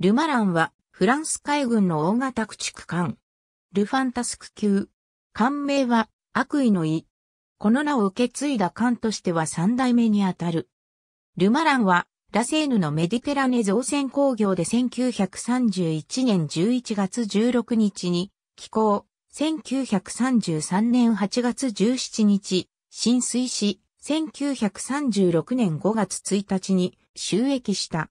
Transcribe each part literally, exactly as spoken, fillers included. ルマランはフランス海軍の大型駆逐艦。ルファンタスク級。艦名は悪意の意。この名を受け継いだ艦としては三代目にあたる。ルマランはラセーヌのメディテラネ造船工業でせんきゅうひゃくさんじゅういちねんじゅういちがつじゅうろくにちに起工、せんきゅうひゃくさんじゅうさんねんはちがつじゅうしちにち進水し、せんきゅうひゃくさんじゅうろくねんごがつついたちに就役した。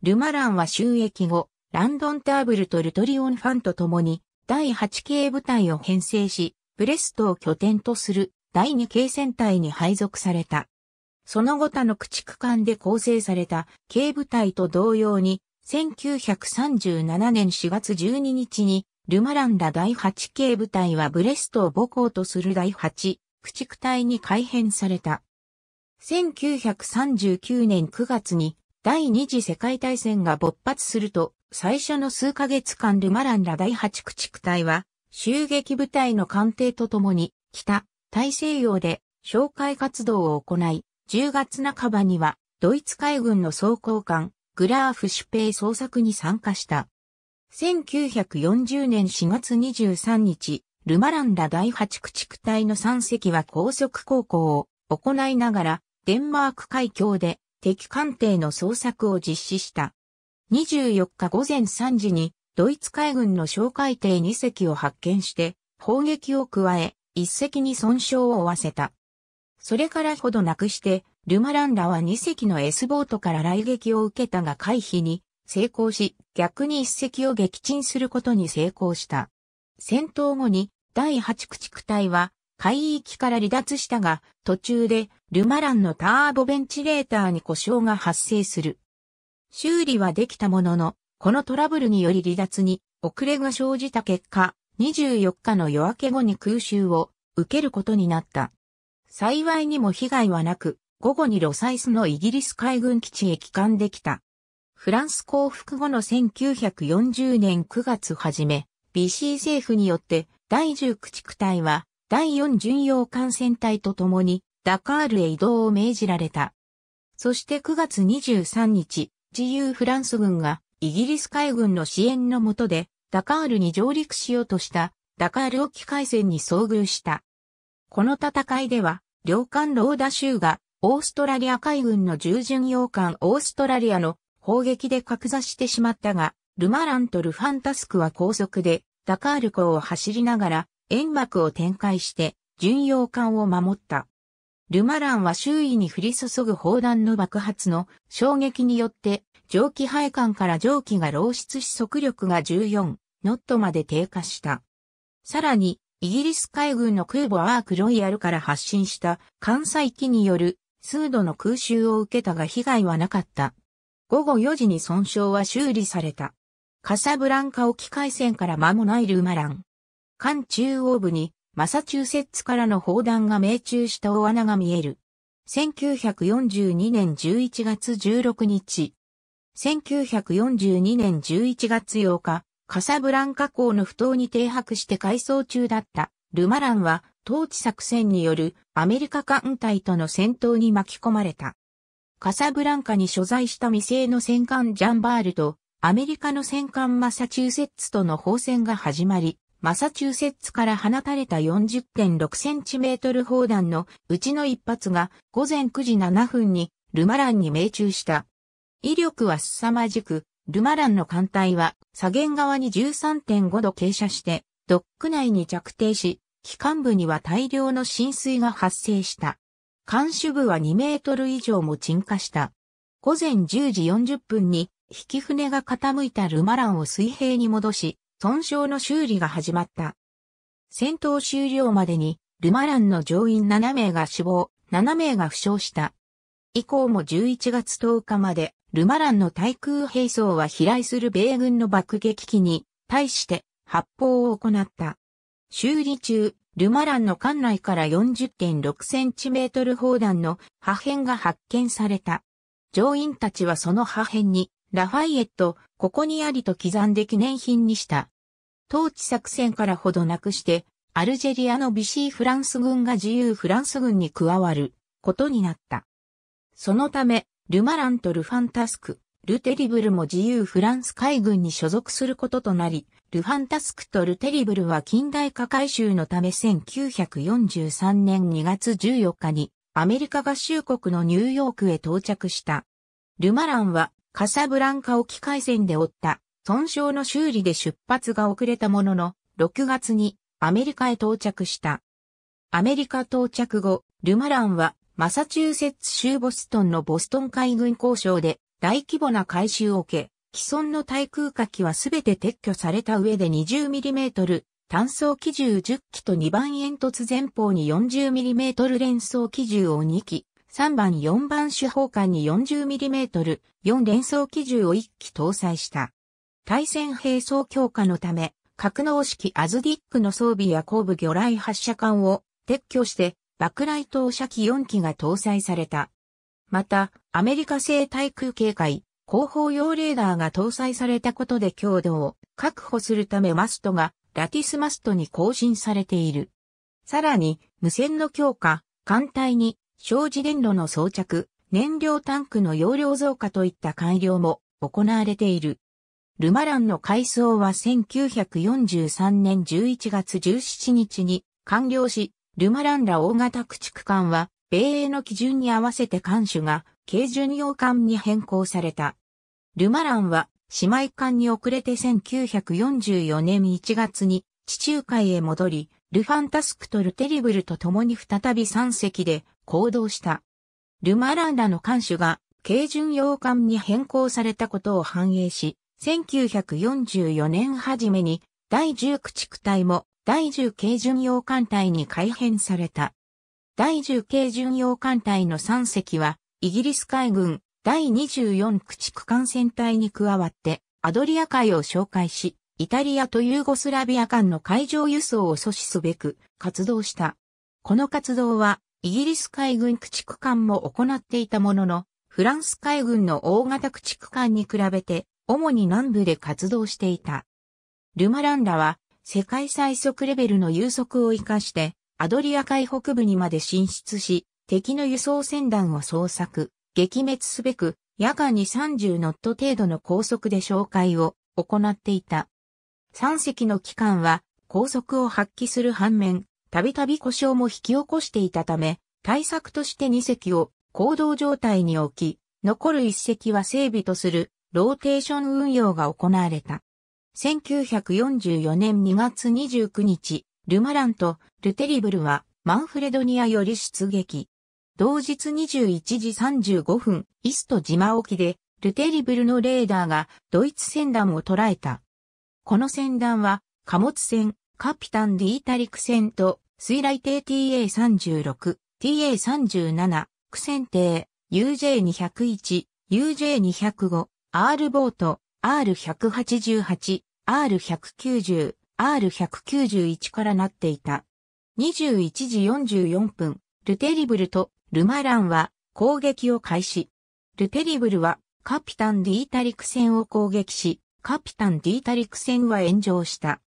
ルマランは就役後、ランドンターブルとルトリオンファンと共にだいはちけい部隊を編成し、ブレストを拠点とするだいにけい戦隊に配属された。その後他の駆逐艦で構成された軽部隊と同様に、せんきゅうひゃくさんじゅうななねんしがつじゅうににちに、ルマランらだいはちけい部隊はブレストを母港とするだいはちくちくたいに改編された。せんきゅうひゃくさんじゅうきゅうねんくがつに、だいにじせかいたいせんが勃発すると、最初の数ヶ月間ルマランらだいはちくちくたいは、襲撃部隊の艦艇とともに、北、大西洋で哨戒活動を行い、じゅうがつなかばには、ドイツ海軍の装甲艦、グラーフ・シュペイ捜索に参加した。せんきゅうひゃくよんじゅうねんしがつにじゅうさんにち、ルマランらだいはちくちくたいのさんせきは高速航行を行いながら、デンマーク海峡で敵艦艇の捜索を実施した。にじゅうよっかごぜんさんじにドイツ海軍の哨戒艇にせきを発見して砲撃を加えいっせきに損傷を負わせた。それからほどなくしてルマランらはにせきの S ボートから雷撃を受けたが回避に成功し逆にいっせきを撃沈することに成功した。戦闘後にだいはちくちくたいは海域から離脱したが途中でルマランのターボベンチレーターに故障が発生する。修理はできたものの、このトラブルにより離脱に遅れが生じた結果、にじゅうよっかの夜明け後に空襲を受けることになった。幸いにも被害はなく、午後にロサイスのイギリス海軍基地へ帰還できた。フランス降伏後のせんきゅうひゃくよんじゅうねんくがつはじめ、ビーシー 政府によってだいじゅうくちくたいはだいよんじゅんようかん戦隊と共にダカールへ移動を命じられた。そしてくがつにじゅうさんにち、自由フランス軍がイギリス海軍の支援の下でダカールに上陸しようとしたダカール沖海戦に遭遇した。この戦いでは両艦ローダ州がオーストラリア海軍の重巡洋艦オーストラリアの砲撃で格座してしまったが、ルマランとルファンタスクは高速でダカール港を走りながら煙幕を展開して巡洋艦を守った。ルマランは周囲に降り注ぐ砲弾の爆発の衝撃によって蒸気配管から蒸気が漏出し速力がじゅうよんノットまで低下した。さらにイギリス海軍の空母アークロイヤルから発進した艦載機による数度の空襲を受けたが被害はなかった。ごごよじに損傷は修理された。カサブランカ沖海戦から間もないルマラン。艦中央部にマサチューセッツからの砲弾が命中した大穴が見える。せんきゅうひゃくよんじゅうにねんじゅういちがつじゅうろくにち。せんきゅうひゃくよんじゅうにねんじゅういちがつようか、カサブランカ港の埠頭に停泊して回送中だった。ルマランは、統治作戦によるアメリカ艦隊との戦闘に巻き込まれた。カサブランカに所在した未成の戦艦ジャンバールと、アメリカの戦艦マサチューセッツとの砲戦が始まり、マサチューセッツから放たれた よんじゅってんろくセンチメートル 砲弾のうちの一発がごぜんくじななふんにルマランに命中した。威力は凄まじく、ルマランの艦隊は左舷側に じゅうさんてんごど傾斜して、ドック内に着底し、機関部には大量の浸水が発生した。艦首部はにメートル以上も沈下した。ごぜんじゅうじよんじゅっぷんに引き船が傾いたルマランを水平に戻し、損傷の修理が始まった。戦闘終了までに、ルマランの乗員ななめいが死亡、ななめいが負傷した。以降もじゅういちがつとおかまで、ルマランの対空兵装は飛来する米軍の爆撃機に対して発砲を行った。修理中、ルマランの艦内から よんじゅってんろくセンチメートル 砲弾の破片が発見された。乗員たちはその破片に、ラファイエット、ここにありと刻んで記念品にした。統治作戦からほどなくして、アルジェリアのビーシーフランス軍が自由フランス軍に加わることになった。そのため、ルマランとルファンタスク、ル・テリブルも自由フランス海軍に所属することとなり、ルファンタスクとル・テリブルは近代化改修のためせんきゅうひゃくよんじゅうさんねんにがつじゅうよっかにアメリカ合衆国のニューヨークへ到着した。ル・マランはカサブランカ沖海戦で負った損傷の修理で出発が遅れたものの、ろくがつにアメリカへ到着した。アメリカ到着後、ル・マランはマサチューセッツ州ボストンのボストン海軍工廠で大規模な改修を受け、既存の対空火器はすべて撤去された上で にじゅうミリメートル 単装機銃じゅっきとにばん煙突前方に よんじゅうミリメートル 連装機銃をにき、さんばんよんばん手砲管に よんじゅうミリメートル、よん連装機銃をいっき搭載した。対戦兵装強化のため、格納式アズディックの装備や後部魚雷発射管を撤去して、爆雷投射機よんきが搭載された。また、アメリカ製対空警戒、後方用レーダーが搭載されたことで強度を確保するためマストがラティスマストに更新されている。さらに、無線の強化、艦隊に小自電炉の装着、燃料タンクの容量増加といった改良も行われている。ル・マランの改装はせんきゅうひゃくよんじゅうさんねんじゅういちがつじゅうしちにちに完了し、ル・マランら大型駆逐艦は、米英の基準に合わせて艦種が軽巡洋艦に変更された。ル・マランは姉妹艦に遅れてせんきゅうひゃくよんじゅうよねんいちがつに地中海へ戻り、ルファンタスクとル・テリブルと共に再びさんせきで行動した。ル・マランらの艦種が軽巡洋艦に変更されたことを反映し、せんきゅうひゃくよんじゅうよねん初めにだいじゅう駆逐隊もだいじゅう軽巡洋艦隊に改編された。だいじゅう軽巡洋艦隊のさんせきは、イギリス海軍だいにじゅうよん駆逐艦船隊に加わって、アドリア海を哨戒し、イタリアとユーゴスラビア間の海上輸送を阻止すべく活動した。この活動は、イギリス海軍駆逐艦も行っていたものの、フランス海軍の大型駆逐艦に比べて、主に南部で活動していた。ル・マランらは、世界最速レベルの遊速を生かして、アドリア海北部にまで進出し、敵の輸送船団を捜索、撃滅すべく、夜間にさんじゅうノット程度の高速で哨戒を行っていた。さんせきの機関は、高速を発揮する反面、たびたび故障も引き起こしていたため、対策としてにせきを行動状態に置き、残るいっせきは整備とするローテーション運用が行われた。せんきゅうひゃくよんじゅうよねんにがつにじゅうくにち、ル・マランとル・テリブルはマンフレドニアより出撃。同日にじゅういちじさんじゅうごふん、イスト島沖でル・テリブルのレーダーがドイツ船団を捉えた。この船団は貨物船カピタン・ディータリク船と水雷艇 ティーエーさんじゅうろく、ティーエーさんじゅうなな、苦戦艇 ユージェーにひゃくいち、ユージェーにひゃくご、R ボート、アールひゃくはちじゅうはち、アールひゃくきゅうじゅう、アールひゃくきゅうじゅういち からなっていた。にじゅういちじよんじゅうよんぷん、ル・テリブルとル・マランは攻撃を開始。ル・テリブルはカピタン・ディータリク船を攻撃し、カピタン・ディータリク船は炎上した。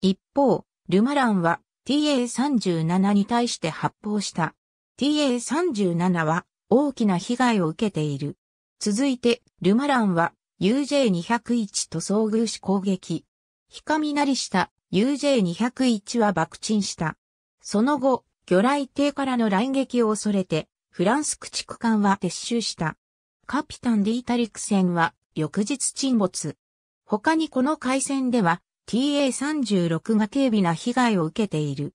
一方、ル・マランは ティーエーさんじゅうなな に対して発砲した。ティーエーさんじゅうなな は大きな被害を受けている。続いて、ル・マランは ユージェーにひゃくいち と遭遇し攻撃。火雷鳴りした ユージェーにひゃくいち は爆沈した。その後、魚雷艇からの雷撃を恐れて、フランス駆逐艦は撤収した。カピタン・ディータリク船は翌日沈没。他にこの海戦では ティーエーさんじゅうろく が軽微な被害を受けている。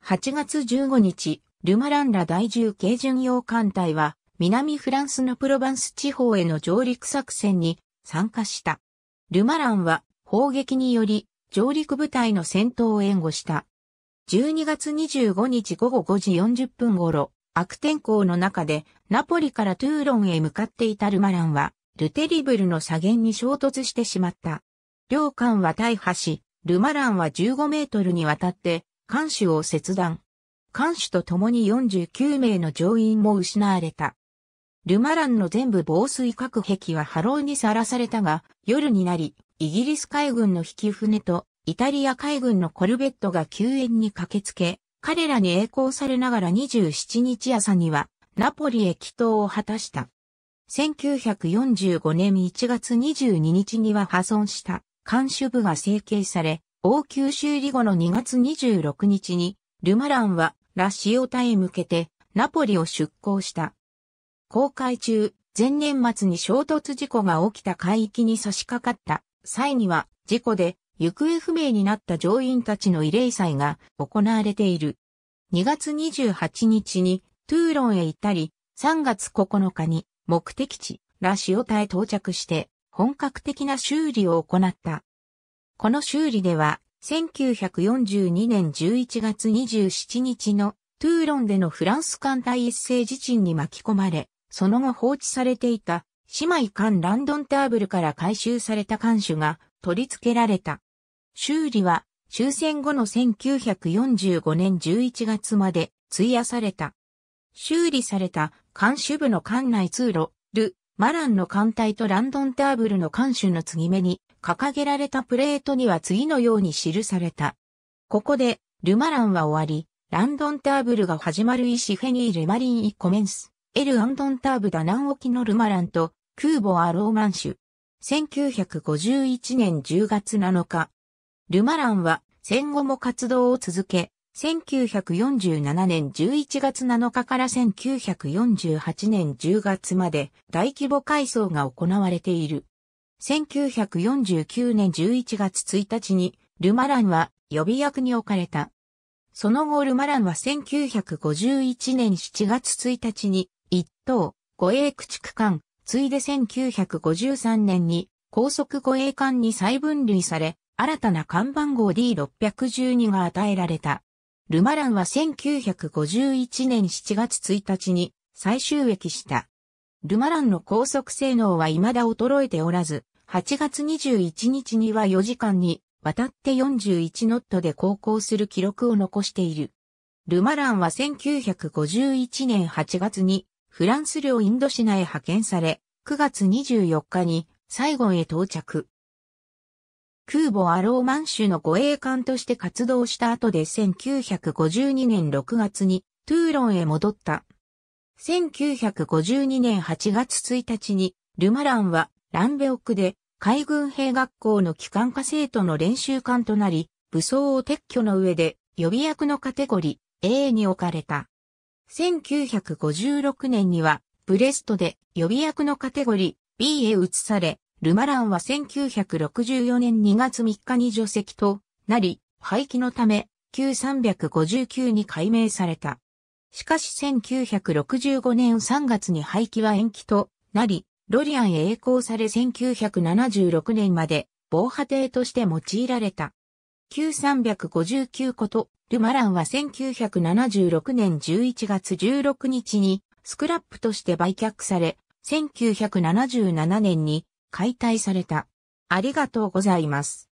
はちがつじゅうごにち、ル・マランらだいじゅう軽巡洋艦隊は南フランスのプロヴァンス地方への上陸作戦に参加した。ル・マランは砲撃により、上陸部隊の戦闘を援護した。じゅうにがつにじゅうごにちごごごじよんじゅっぷん頃、悪天候の中で、ナポリからトゥーロンへ向かっていたル・マランは、ル・テリブルの左舷に衝突してしまった。両艦は大破し、ル・マランはじゅうごメートルにわたって、艦首を切断。艦首と共によんじゅうきゅうめいの乗員も失われた。ル・マランの全部防水隔壁は波浪にさらされたが、夜になり、イギリス海軍の引き船とイタリア海軍のコルベットが救援に駆けつけ、彼らに栄光されながらにじゅうしちにち朝にはナポリへ帰投を果たした。せんきゅうひゃくよんじゅうごねんいちがつにじゅうににちには破損した艦首部が整形され、応急修理後のにがつにじゅうろくにちに、ル・マランはラ・シオタへ向けてナポリを出港した。航海中、前年末に衝突事故が起きた海域に差し掛かった際には、事故で行方不明になった乗員たちの慰霊祭が行われている。にがつにじゅうはちにちにトゥーロンへ行ったり、さんがつここのかに目的地ラ・シオタへ到着して本格的な修理を行った。この修理では、せんきゅうひゃくよんじゅうにねんじゅういちがつにじゅうしちにちのトゥーロンでのフランス艦第一世地震に巻き込まれ、その後放置されていた姉妹艦ランドンターブルから回収された艦首が取り付けられた。修理は終戦後のせんきゅうひゃくよんじゅうごねんじゅういちがつまで費やされた。修理された艦首部の艦内通路、ル・マランの艦体とランドンターブルの艦首の継ぎ目に、掲げられたプレートには次のように記された。ここで、ル・マランは終わり、ランドンターブルが始まるイシフェニール・マリン・イ・コメンス、エル・アンドンターブダ南沖のル・マランと、クーボ・ア・ローマンシュ。せんきゅうひゃくごじゅういちねんじゅうがつなのか。ル・マランは戦後も活動を続け、せんきゅうひゃくよんじゅうななねんじゅういちがつなのかからせんきゅうひゃくよんじゅうはちねんじゅうがつまで大規模改装が行われている。せんきゅうひゃくよんじゅうきゅうねんじゅういちがつついたちにル・マランは予備役に置かれた。その後ル・マランはせんきゅうひゃくごじゅういちねんしちがつついたちに一等護衛駆逐艦、ついでせんきゅうひゃくごじゅうさんねんに高速護衛艦に再分類され、新たな艦番号 ディーろくいちに が与えられた。ル・マランはせんきゅうひゃくごじゅういちねんしちがつついたちに再就役した。ル・マランの高速性能は未だ衰えておらず、はちがつにじゅういちにちにはよじかんにわたってよんじゅういちノットで航行する記録を残している。ル・マランはせんきゅうひゃくごじゅういちねんはちがつにフランス領インドシナへ派遣され、くがつにじゅうよっかにサイゴンへ到着。空母アローマンシュの護衛艦として活動した後でせんきゅうひゃくごじゅうにねんろくがつにトゥーロンへ戻った。せんきゅうひゃくごじゅうにねんはちがつついたちに、ル・マランは、ランベオクで、海軍兵学校の機関科生徒の練習艦となり、武装を撤去の上で、予備役のカテゴリー、エー に置かれた。せんきゅうひゃくごじゅうろくねんには、ブレストで、予備役のカテゴリー、ビー へ移され、ル・マランはせんきゅうひゃくろくじゅうよねんにがつみっかに除籍となり、廃棄のため、きゅうさんごきゅうに改名された。しかしせんきゅうひゃくろくじゅうごねんさんがつに廃棄は延期となり、ロリアンへ曳航されせんきゅうひゃくななじゅうろくねんまで防波堤として用いられた。きゅうさんごきゅうこと、ル・マランはせんきゅうひゃくななじゅうろくねんじゅういちがつじゅうろくにちにスクラップとして売却され、せんきゅうひゃくななじゅうななねんに解体された。ありがとうございます。